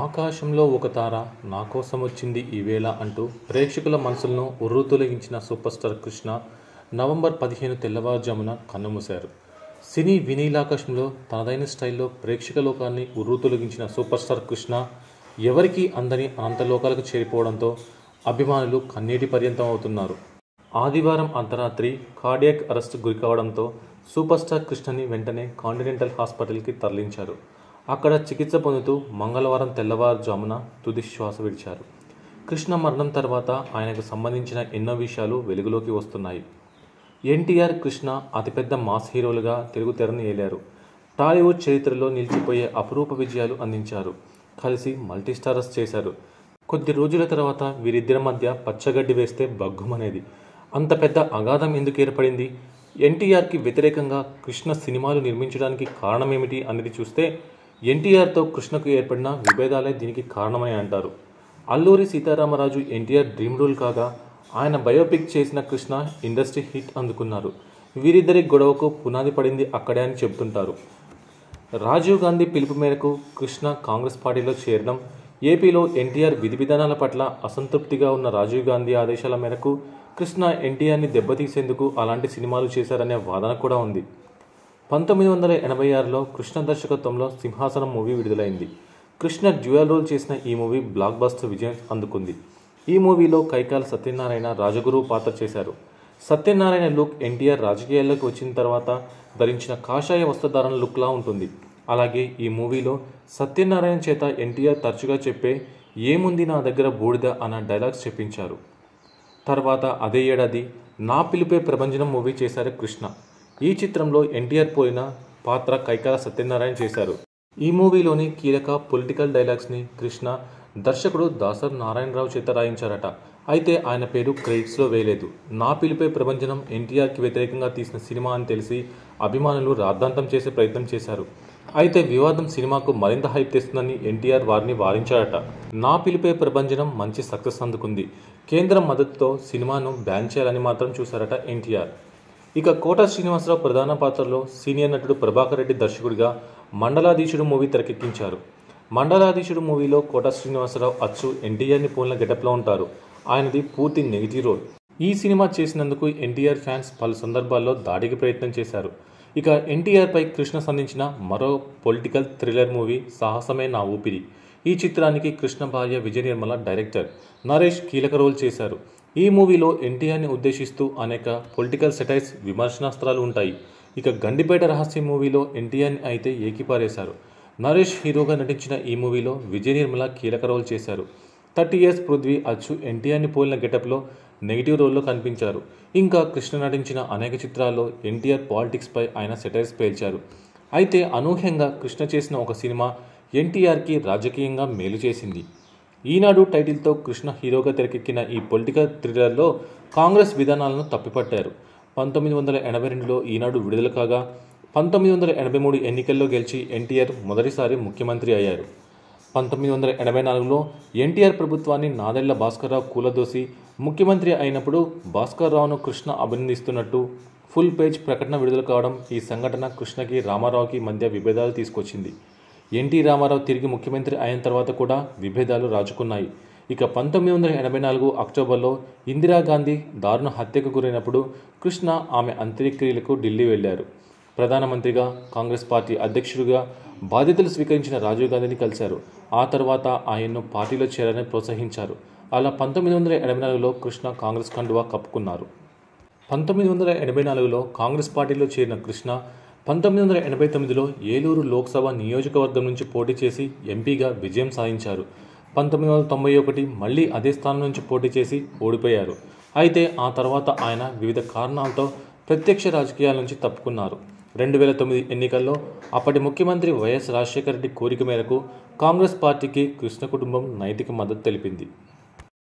ఆకాశంలో ఒక తార నా కోసం వచ్చింది ఈవేళ అంటూ ప్రేక్షకుల మనసులను ఉర్రూతొలగించిన సూపర్ స్టార్ కృష్ణ నవంబర్ 15 తెల్లవారుజామున కన్నుమూశారు. సినీ వినీలాకాశంలో తనదైన స్టైల్లో ప్రేక్షక లోకాన్ని ఉర్రూతొలగించిన సూపర్ స్టార్ కృష్ణ ఎవరికీ అందని అనంతలోకాలకు చేరిపోవడంతో అభిమానులు కన్నీటి పర్యంతం అవుతున్నారు. ఆదివారం అర్ధరాత్రి కార్డియాక్ అరెస్ట్ గురికావడంతో సూపర్ స్టార్ కృష్ణని వెంటనే కాంటినెంటల్ హాస్పిటల్కి తరలించారు. అక్కడ చికిత్స పొందుతూ మంగళవారం తెల్లవారుజామున తుది శ్వాస విడిచారు. కృష్ణ మరణం తర్వాత ఆయనకు సంబంధించిన ఎన్నో విషయాలు వెలుగులోకి వస్తున్నాయి. ఎన్టీఆర్ కృష్ణ అతిపెద్ద మాస్ హీరోలుగా తెలుగు తెరను ఏలారు. టాలీవుడ్ చరిత్రలో నిలిచిపోయే అపురూప విజయాలు అందించారు. కలిసి మల్టీస్టారర్స్ చేశారు. కొద్ది రోజుల తర్వాత వీరిద్దరి మధ్య పచ్చగడ్డి వేస్తే బగ్గుమనేది. అంత పెద్ద అగాధం ఎందుకు ఏర్పడింది? ఎన్టీఆర్కి వ్యతిరేకంగా కృష్ణ సినిమాలు నిర్మించడానికి కారణమేమిటి అనేది చూస్తే ఎన్టీఆర్తో కృష్ణకు ఏర్పడిన విభేదాలే దీనికి కారణమని అంటారు. అల్లూరి సీతారామరాజు ఎన్టీఆర్ డ్రీమ్ రోల్ కాగా ఆయన బయోపిక్ చేసిన కృష్ణ ఇండస్ట్రీ హిట్ అందుకున్నారు. వీరిద్దరి గొడవకు పునాది పడింది అక్కడే అని చెబుతుంటారు. రాజీవ్ గాంధీ పిలుపు మేరకు కృష్ణ కాంగ్రెస్ పార్టీలో చేరడం, ఏపీలో ఎన్టీఆర్ విధి విధానాల పట్ల అసంతృప్తిగా ఉన్న రాజీవ్ గాంధీ ఆదేశాల మేరకు కృష్ణ ఎన్టీఆర్ని దెబ్బతీసేందుకు అలాంటి సినిమాలు చేశారనే వాదన కూడా ఉంది. 1986లో కృష్ణ దర్శకత్వంలో సింహాసనం మూవీ విడుదలైంది. కృష్ణ డ్యూయల్ రోల్ చేసిన ఈ మూవీ బ్లాక్ బస్టర్ విజయం అందుకుంది. ఈ మూవీలో కైకాల సత్యనారాయణ రాజగురువు పాత్ర చేశారు. సత్యనారాయణ లుక్ ఎన్టీఆర్ రాజకీయాల్లోకి వచ్చిన తర్వాత ధరించిన కాషాయ వస్త్రధారణ లుక్లా ఉంటుంది. అలాగే ఈ మూవీలో సత్యనారాయణ చేత ఎన్టీఆర్ తరచుగా చెప్పే "ఏముంది నా దగ్గర బూడిద" అన్న డైలాగ్స్ చెప్పించారు. తర్వాత అదే ఏడాది "నా పిలుపే ప్రభంజనం" మూవీ చేశారు కృష్ణ. ఈ చిత్రంలో ఎన్టీఆర్ పోలిన పాత్ర కైకాల సత్యనారాయణ చేశారు. ఈ మూవీలోని కీలక పొలిటికల్ డైలాగ్స్ని కృష్ణ దర్శకుడు దాసర్ నారాయణరావు చేత రాయించారట. అయితే ఆయన పేరు క్రెడిట్స్లో వేయలేదు. "నా పిలుపే ప్రభంజనం" ఎన్టీఆర్కి వ్యతిరేకంగా తీసిన సినిమా అని తెలిసి అభిమానులు రాద్ధాంతం చేసే ప్రయత్నం చేశారు. అయితే వివాదం సినిమాకు మరింత హైప్ తెస్తుందని ఎన్టీఆర్ వారిని వారించాడట. "నా పిలుపే ప్రభంజనం" మంచి సక్సెస్ అందుకుంది. కేంద్రం మద్దతుతో సినిమాను బ్యాన్ చేయాలని మాత్రం చూశారట ఎన్టీఆర్. ఇక కోట శ్రీనివాసరావు ప్రధాన పాత్రలో సీనియర్ నటుడు ప్రభాకర్ రెడ్డి దర్శకుడిగా మండలాధీశుడు మూవీ తెరకెక్కించారు. మండలాధీశుడు మూవీలో కోట శ్రీనివాసరావు అచ్చు ఎన్టీఆర్ని పోలిన గెటప్లో ఉంటారు. ఆయనది పూర్తి నెగిటివ్ రోల్. ఈ సినిమా చేసినందుకు ఎన్టీఆర్ ఫ్యాన్స్ పలు సందర్భాల్లో దాడికి ప్రయత్నం చేశారు. ఇక ఎన్టీఆర్పై కృష్ణ సంధించిన మరో పొలిటికల్ థ్రిల్లర్ మూవీ "సాహసమే నా ఊపిరి". ఈ చిత్రానికి కృష్ణ భార్య విజయ నిర్మల డైరెక్టర్, నరేష్ కీలక రోల్ చేశారు. ఈ మూవీలో ఎన్టీఆర్ని ఉద్దేశిస్తూ అనేక పొలిటికల్ సెటైర్స్, విమర్శనాస్త్రాలు ఉంటాయి. ఇక గండిపేట రహస్యం మూవీలో ఎన్టీఆర్ని అయితే ఏకిపారేశారు. నరేష్ హీరోగా నటించిన ఈ మూవీలో విజయ నిర్మల కీలక రోల్ చేశారు. 30 years పృథ్వీ అచ్చు ఎన్టీఆర్ని పోలిన గెటప్లో నెగిటివ్ రోల్లో కనిపించారు. ఇంకా కృష్ణ నటించిన అనేక చిత్రాల్లో ఎన్టీఆర్ పాలిటిక్స్పై ఆయన సెటైర్స్ పేల్చారు. అయితే అనూహ్యంగా కృష్ణ చేసిన ఒక సినిమా ఎన్టీఆర్కి రాజకీయంగా మేలు చేసింది. "ఈనాడు" టైటిల్తో కృష్ణ హీరోగా తెరకెక్కిన ఈ పొలిటికల్ థ్రిల్లర్లో కాంగ్రెస్ విధానాలను తప్పిపట్టారు. 1982లో "ఈనాడు" విడుదల కాగా 1983 ఎన్నికల్లో గెలిచి ఎన్టీఆర్ మొదటిసారి ముఖ్యమంత్రి అయ్యారు. 1984లో ఎన్టీఆర్ ప్రభుత్వాన్ని నాదెళ్ల భాస్కర్రావు కూలదోసి ముఖ్యమంత్రి అయినప్పుడు భాస్కర్రావును కృష్ణ అభినందిస్తున్నట్టు ఫుల్ పేజ్ ప్రకటన విడుదల కావడం ఈ సంఘటన కృష్ణకి రామారావుకి మధ్య విభేదాలు తీసుకొచ్చింది. ఎన్టీ రామారావు తిరిగి ముఖ్యమంత్రి అయిన తర్వాత కూడా విభేదాలు రాజుకున్నాయి. ఇక 1984 అక్టోబర్లో ఇందిరాగాంధీ దారుణ హత్యకు గురైనప్పుడు కృష్ణ ఆమె అంత్యక్రియలకు ఢిల్లీ వెళ్లారు. ప్రధానమంత్రిగా, కాంగ్రెస్ పార్టీ అధ్యక్షుడిగా బాధ్యతలు స్వీకరించిన రాజీవ్ గాంధీని కలిశారు. ఆ తర్వాత ఆయన్ను పార్టీలో చేరాలని ప్రోత్సహించారు. అలా 1984లో కృష్ణ కాంగ్రెస్ కండువా కప్పుకున్నారు. 1984లో కాంగ్రెస్ పార్టీలో చేరిన కృష్ణ 1989లో ఏలూరు లోక్సభ నియోజకవర్గం నుంచి పోటీ చేసి ఎంపీగా విజయం సాధించారు. 1991 మళ్ళీ అదే స్థానం నుంచి పోటీ చేసి ఓడిపోయారు. అయితే ఆ తర్వాత ఆయన వివిధ కారణాలతో ప్రత్యక్ష రాజకీయాల నుంచి తప్పుకున్నారు. 2009 ఎన్నికల్లో అప్పటి ముఖ్యమంత్రి వైఎస్ రాజశేఖర రెడ్డి కోరిక మేరకు కాంగ్రెస్ పార్టీకి కృష్ణ కుటుంబం నైతిక మద్దతు తెలిపింది.